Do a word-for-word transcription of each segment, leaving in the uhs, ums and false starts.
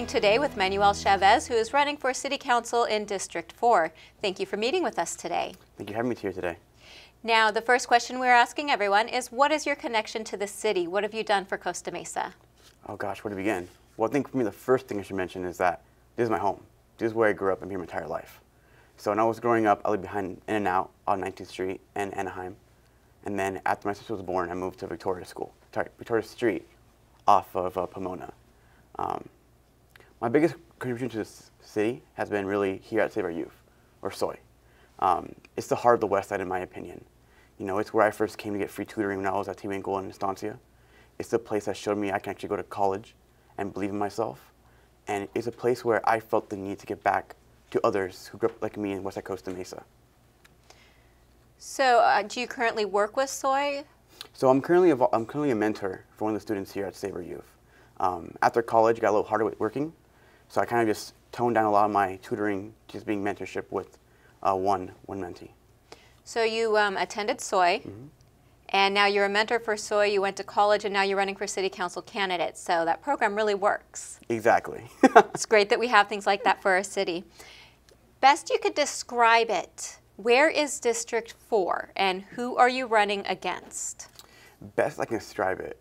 meeting today with Manuel Chavez, who is running for City Council in District four. Thank you for meeting with us today. Thank you for having me here today. Now, the first question we're asking everyone is, what is your connection to the city? What have you done for Costa Mesa? Oh gosh, where to begin? Well, I think for me the first thing I should mention is that this is my home. This is where I grew up and here my entire life. So when I was growing up, I lived behind In-N-Out on nineteenth Street and Anaheim. And then after my sister was born, I moved to Victoria School, sorry, Victoria Street off of uh, Pomona. Um, my biggest contribution to this city has been really here at Save Our Youth, or S O Y. Um, it's the heart of the West Side in my opinion. You know, it's where I first came to get free tutoring when I was at Team Angle in Estancia. It's the place that showed me I can actually go to college and believe in myself. And it's a place where I felt the need to give back to others who grew up like me in Westside Costa Mesa. So uh, do you currently work with S O Y? So I'm currently, I'm currently a mentor for one of the students here at Save Our Youth. Um, after college, I got a little harder with working. So I kind of just toned down a lot of my tutoring, just being mentorship with uh, one, one mentee. So you um, attended S O Y. Mm-hmm. And now you're a mentor for S O Y, you went to college, and now you're running for city council candidate. So that program really works. Exactly. It's great that we have things like that for our city. Best you could describe it, where is District four, and who are you running against? Best I can describe it,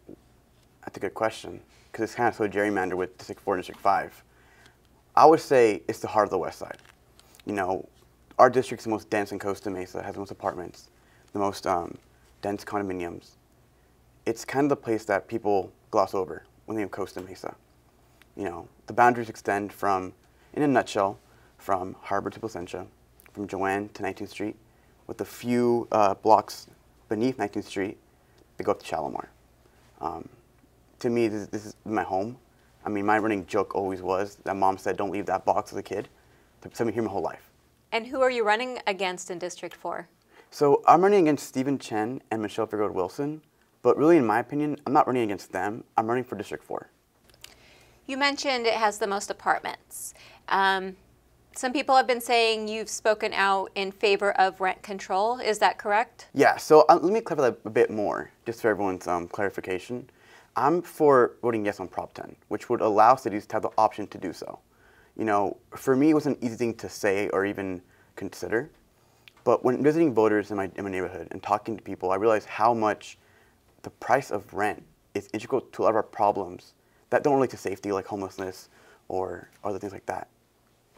that's a good question, because it's kind of so gerrymandered with District four and District five. I would say it's the heart of the West Side. You know, our district's the most dense in Costa Mesa, has the most apartments, the most um, dense condominiums. It's kind of the place that people gloss over when they have Costa Mesa. You know, the boundaries extend from, in a nutshell, from Harbor to Placentia, from Joanne to nineteenth Street, with a few uh, blocks beneath nineteenth Street that go up to Shalimar. Um, to me, this, this is my home. I mean, my running joke always was that mom said, don't leave that box as a kid. That's been here my whole life. And who are you running against in District four? So I'm running against Stephen Chen and Michelle Figueredo-Wilson, but really in my opinion, I'm not running against them, I'm running for District four. You mentioned it has the most apartments. Um, some people have been saying you've spoken out in favor of rent control, is that correct? Yeah, so uh, let me clarify that a bit more, just for everyone's um, clarification. I'm for voting yes on Prop ten, which would allow cities to have the option to do so. You know, for me it was an easy thing to say or even consider. But when visiting voters in my, in my neighborhood and talking to people, I realized how much the price of rent is integral to a lot of our problems that don't relate to safety, like homelessness or other things like that.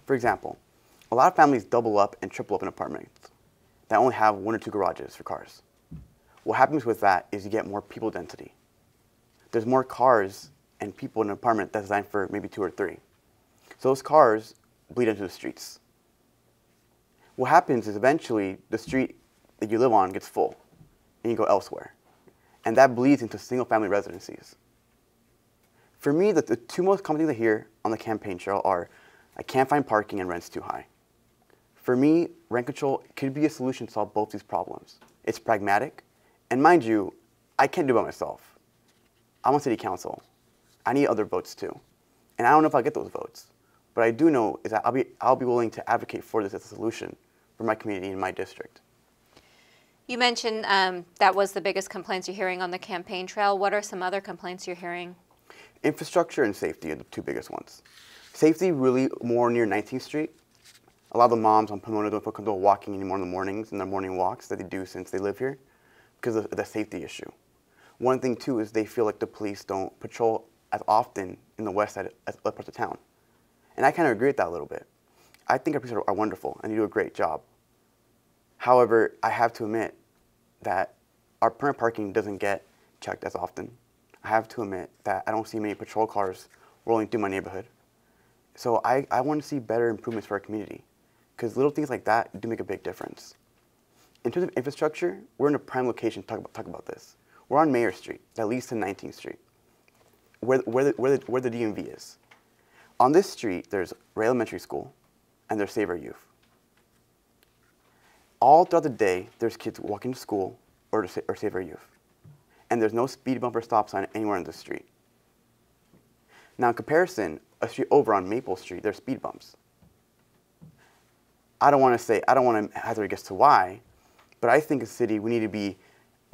For example, a lot of families double up and triple up in apartments that only have one or two garages for cars. What happens with that is you get more people density. There's more cars and people in an apartment that's designed for maybe two or three. So those cars bleed into the streets. What happens is eventually the street that you live on gets full and you go elsewhere. And that bleeds into single family residencies. For me, the, the two most common things I hear on the campaign trail are, I can't find parking and rent's too high. For me, rent control could be a solution to solve both these problems. It's pragmatic, and mind you, I can't do it by myself. I'm on city council. I need other votes too. And I don't know if I'll get those votes. But I do know is that I'll be, I'll be willing to advocate for this as a solution for my community and my district. You mentioned um, that was the biggest complaints you're hearing on the campaign trail. What are some other complaints you're hearing? Infrastructure and safety are the two biggest ones. Safety really more near nineteenth Street. A lot of the moms on Pomona don't feel comfortable walking anymore in the mornings, in their morning walks that they do since they live here because of the safety issue. One thing too is they feel like the police don't patrol as often in the west side as other parts of town. And I kind of agree with that a little bit. I think our police are wonderful and they do a great job. However, I have to admit that our permit parking doesn't get checked as often. I have to admit that I don't see many patrol cars rolling through my neighborhood. So I, I want to see better improvements for our community because little things like that do make a big difference. In terms of infrastructure, we're in a prime location to talk about, talk about this. We're on Mayor Street, that leads to nineteenth Street, where, where, the, where, the, where the D M V is. On this street, there's Ray Elementary School and there's Save Our Youth. All throughout the day, there's kids walking to school or, to sa or Save Our Youth. And there's no speed bump or stop sign anywhere on the street. Now in comparison, a street over on Maple Street, there's speed bumps. I don't want to say, I don't want to hazard a guess to why, but I think as a city, we need to be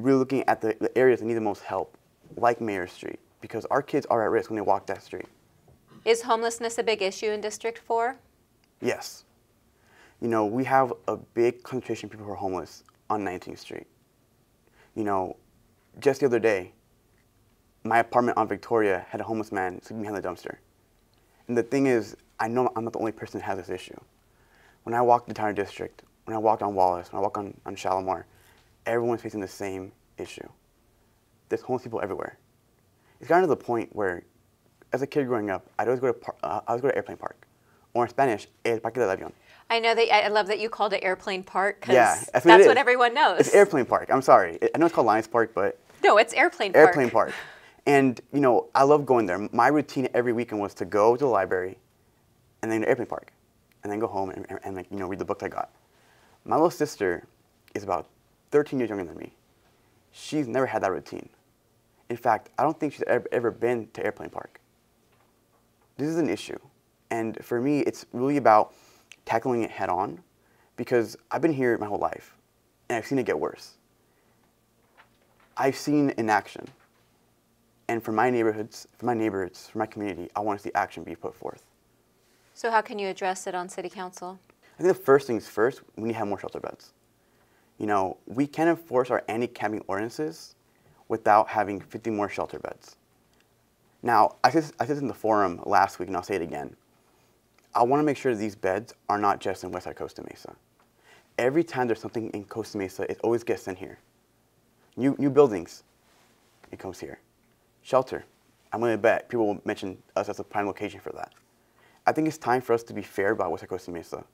really looking at the, the areas that need the most help, like Mayor Street, because our kids are at risk when they walk that street. Is homelessness a big issue in District four? Yes. You know, we have a big concentration of people who are homeless on nineteenth Street. You know, just the other day, my apartment on Victoria had a homeless man sleeping behind the dumpster. And the thing is, I know I'm not the only person that has this issue. When I walked the entire district, when I walked on Wallace, when I walked on, on Shalimar, everyone's facing the same issue. There's homeless people everywhere. It's gotten to the point where, as a kid growing up, I'd always go to, par uh, I always go to Airplane Park. Or in Spanish, El Parque del Avión. I know that, I love that you called it Airplane Park, because yeah, that's, what, that's what everyone knows. It's Airplane Park, I'm sorry. I know it's called Lions Park, but... No, it's Airplane Park. Airplane Park. And, you know, I love going there. My routine every weekend was to go to the library, and then to Airplane Park, and then go home and, and, and like, you know, read the books I got. My little sister is about thirteen years younger than me. She's never had that routine. In fact, I don't think she's ever, ever been to Airplane Park. This is an issue. And for me, it's really about tackling it head on, because I've been here my whole life, and I've seen it get worse. I've seen inaction. And for my neighborhoods, for my neighborhoods, for my community, I want to see action be put forth. So how can you address it on City Council? I think the first things first, we need to have more shelter beds. You know, we can't enforce our anti-camping ordinances without having fifty more shelter beds. Now, I said this in the forum last week, and I'll say it again. I want to make sure that these beds are not just in Westside Costa Mesa. Every time there's something in Costa Mesa, it always gets sent here. New, new buildings, it comes here. Shelter, I'm going to bet people will mention us as a prime location for that. I think it's time for us to be fair about Westside Costa Mesa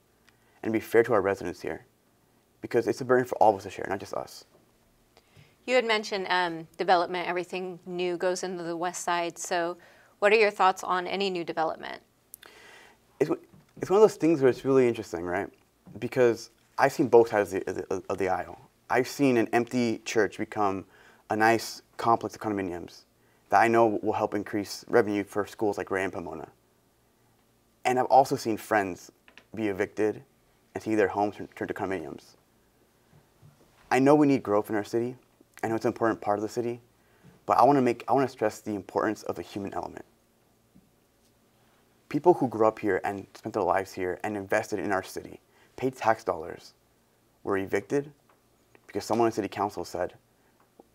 and be fair to our residents here, because it's a burden for all of us to share, not just us. You had mentioned um, development, everything new goes into the west side. So what are your thoughts on any new development? It's, it's one of those things where it's really interesting, right? Because I've seen both sides of the, of the aisle. I've seen an empty church become a nice complex of condominiums that I know will help increase revenue for schools like Ray and Pomona. And I've also seen friends be evicted and see their homes turn to condominiums. I know we need growth in our city. I know it's an important part of the city, but I want to make, I want to stress the importance of the human element. People who grew up here and spent their lives here and invested in our city, paid tax dollars, were evicted because someone in City Council said,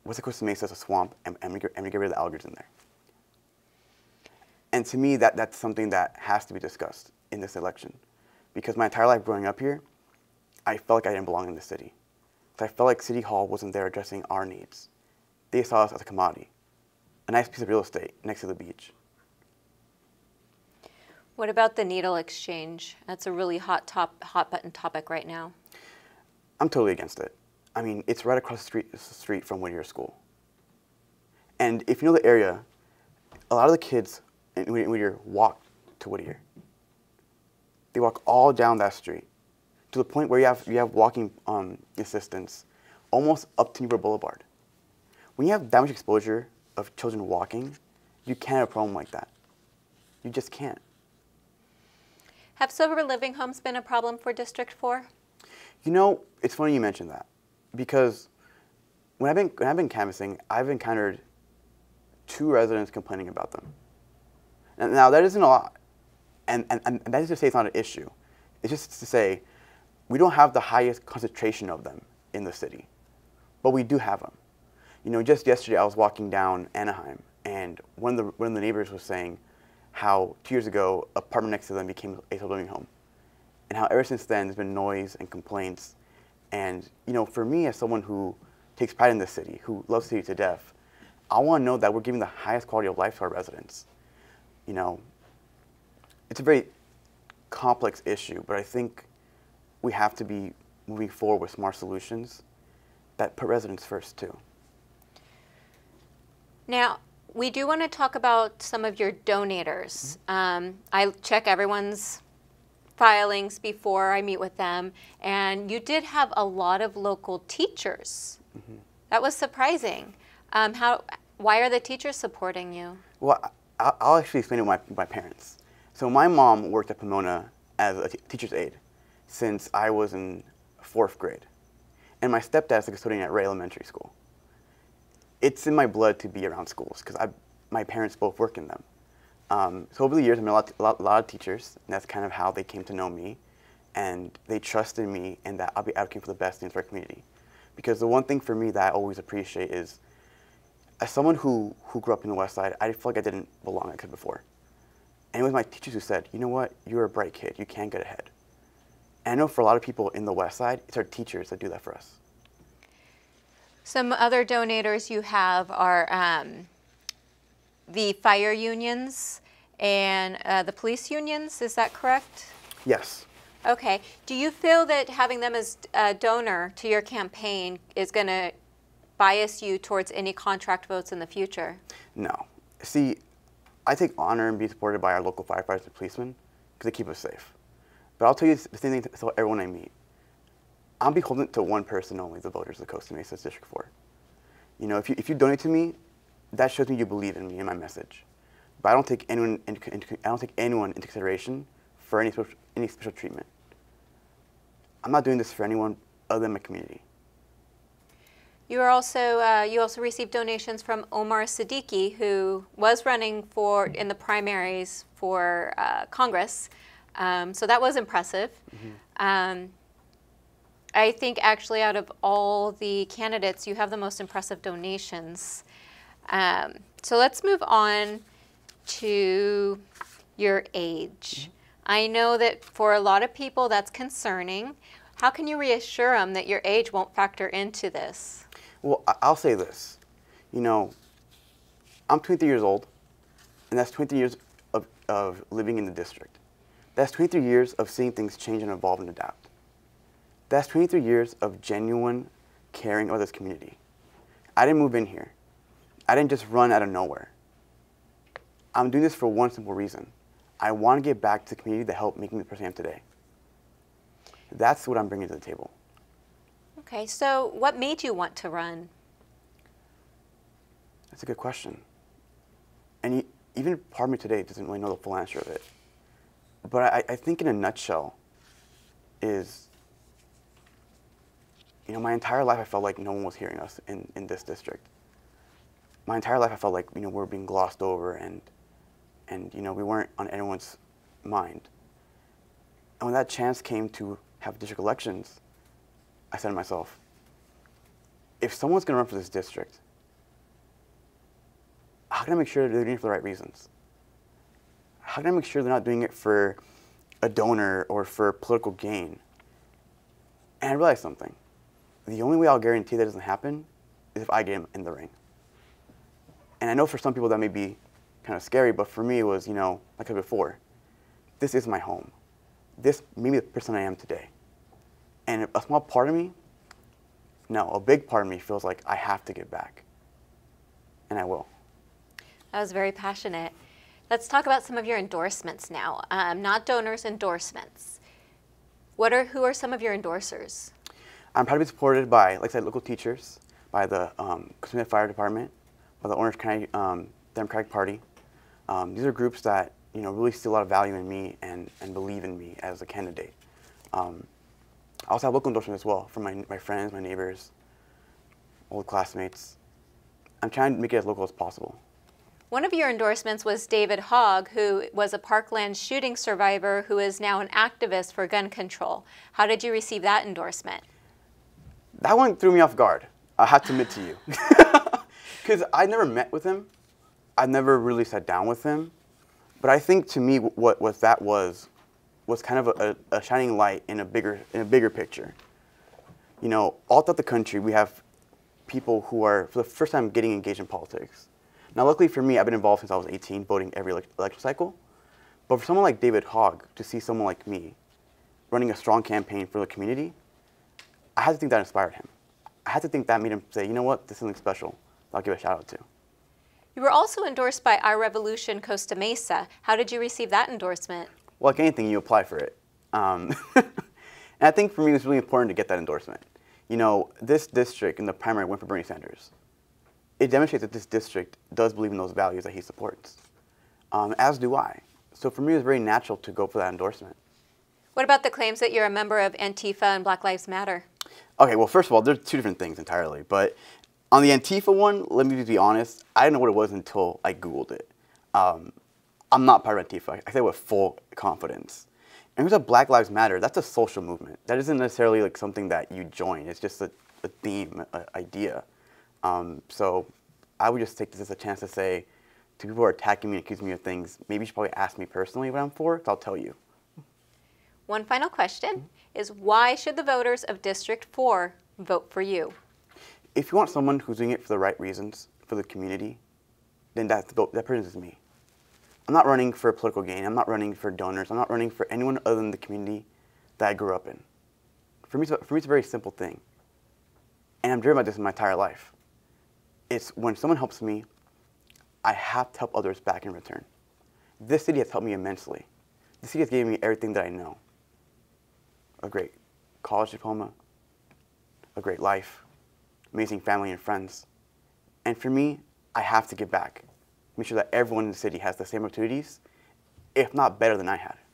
what's the Costa Mesa is a swamp, and, and, we get, and we get rid of the algers in there. And to me, that, that's something that has to be discussed in this election, because my entire life growing up here, I felt like I didn't belong in the city. I felt like City Hall wasn't there addressing our needs. They saw us as a commodity, a nice piece of real estate next to the beach. What about the needle exchange? That's a really hot, top, hot button topic right now. I'm totally against it. I mean, it's right across the street, the street from Whittier School. And if you know the area, a lot of the kids in Whittier walk to Whittier. They walk all down that street, to the point where you have, you have walking um, assistance almost up to Newport Boulevard. When you have that much exposure of children walking, you can't have a problem like that. You just can't. Have sober living homes been a problem for District four? You know, it's funny you mentioned that, because when I've been, when I've been canvassing, I've encountered two residents complaining about them. And now, that isn't a lot, and, and, and that is to say it's not an issue. It's just to say, we don't have the highest concentration of them in the city, but we do have them. You know, just yesterday I was walking down Anaheim, and one of the, one of the neighbors was saying how two years ago, an apartment next to them became a living home, and how ever since then there's been noise and complaints. And, you know, for me as someone who takes pride in this city, who loves the city to death, I want to know that we're giving the highest quality of life to our residents. You know, it's a very complex issue, but I think we have to be moving forward with smart solutions that put residents first, too. Now, we do want to talk about some of your donators. Mm-hmm. um, I check everyone's filings before I meet with them, and you did have a lot of local teachers. Mm-hmm. That was surprising. Um, how? Why are the teachers supporting you? Well, I'll actually explain it to my, my parents. So my mom worked at Pomona as a teacher's aide since I was in fourth grade. And my stepdad's a custodian at Ray Elementary School. It's in my blood to be around schools, because my parents both work in them. Um, so over the years, I met a lot, a, lot, a lot of teachers, and that's kind of how they came to know me. And they trusted me and that I'll be advocating for the best things for our community. Because the one thing for me that I always appreciate is, as someone who, who grew up in the West Side, I felt like I didn't belong like I before. And it was my teachers who said, you know what, you're a bright kid, you can get ahead. And I know for a lot of people in the West Side, it's our teachers that do that for us. Some other donors you have are um, the fire unions and uh, the police unions, is that correct? Yes. Okay. Do you feel that having them as a donor to your campaign is going to bias you towards any contract votes in the future? No. See, I take honor and be supported by our local firefighters and policemen because they keep us safe. But I'll tell you the same thing to tell everyone I meet. I'm beholden to one person only, the voters of Costa Mesa District four. You know, if you, if you donate to me, that shows me you believe in me and my message. But I don't take anyone into, into, I don't take anyone into consideration for any special, any special treatment. I'm not doing this for anyone other than my community. You are also uh, you also received donations from Omar Siddiqui, who was running for in the primaries for uh, Congress. Um, so that was impressive. Mm-hmm. um, I think actually out of all the candidates, you have the most impressive donations. Um, so let's move on to your age. I know that for a lot of people that's concerning. How can you reassure them that your age won't factor into this? Well, I'll say this. You know, I'm twenty-three years old, and that's twenty-three years of, of living in the district. That's twenty-three years of seeing things change and evolve and adapt. That's twenty-three years of genuine caring about this community. I didn't move in here. I didn't just run out of nowhere. I'm doing this for one simple reason. I want to get back to the community that helped make me the person I am today. That's what I'm bringing to the table. Okay, so what made you want to run? That's a good question. And even part of me today doesn't really know the full answer of it. But I, I think in a nutshell is, you know, my entire life I felt like no one was hearing us in, in this district. My entire life I felt like, you know, we were being glossed over and, and, you know, we weren't on anyone's mind. And when that chance came to have district elections, I said to myself, if someone's going to run for this district, how can I make sure they're doing it for the right reasons? How can I make sure they're not doing it for a donor or for political gain? And I realized something. The only way I'll guarantee that doesn't happen is if I get in the ring. And I know for some people that may be kind of scary, but for me it was, you know, like I said before, this is my home. This made me the person I am today. And a small part of me, no, a big part of me feels like I have to give back. And I will. That was very passionate. Let's talk about some of your endorsements now. Um, not donors, endorsements. What are, who are some of your endorsers? I'm proud to be supported by, like I said, local teachers, by the um, Costa Mesa Fire Department, by the Orange County um, Democratic Party. Um, these are groups that, you know, really see a lot of value in me and, and believe in me as a candidate. Um, I also have local endorsements as well from my, my friends, my neighbors, old classmates. I'm trying to make it as local as possible. One of your endorsements was David Hogg, who was a Parkland shooting survivor who is now an activist for gun control. How did you receive that endorsement? That one threw me off guard, I have to admit to you. Because I never met with him. I never really sat down with him. But I think to me what, what that was was kind of a, a shining light in a bigger in a bigger picture. You know, all throughout the country we have people who are for the first time getting engaged in politics. Now luckily for me, I've been involved since I was eighteen, voting every election cycle. But for someone like David Hogg to see someone like me running a strong campaign for the community, I had to think that inspired him. I had to think that made him say, you know what, this is something special that I'll give a shout out to. You were also endorsed by Our Revolution Costa Mesa. How did you receive that endorsement? Well, like anything, you apply for it. Um, and I think for me, it was really important to get that endorsement. You know, this district in the primary went for Bernie Sanders. It demonstrates that this district does believe in those values that he supports, um, as do I. So for me, it was very natural to go for that endorsement. What about the claims that you're a member of Antifa and Black Lives Matter? Okay, well, first of all, they're two different things entirely, but on the Antifa one, let me just be honest, I didn't know what it was until I Googled it. Um, I'm not part of Antifa. I say with full confidence. And with Black Lives Matter, that's a social movement. That isn't necessarily like something that you join. It's just a, a theme, an idea. Um, so I would just take this as a chance to say, to people who are attacking me and accusing me of things, maybe you should probably ask me personally what I'm for, because I'll tell you. One final question is, why should the voters of District four vote for you? If you want someone who's doing it for the right reasons, for the community, then that's, that person is me. I'm not running for political gain. I'm not running for donors. I'm not running for anyone other than the community that I grew up in. For me, for me it's a very simple thing. And I'm driven by this my entire life. It's when someone helps me, I have to help others back in return. This city has helped me immensely. This city has given me everything that I know. A great college diploma, a great life, amazing family and friends. And for me, I have to give back. Make sure that everyone in the city has the same opportunities, if not better than I had.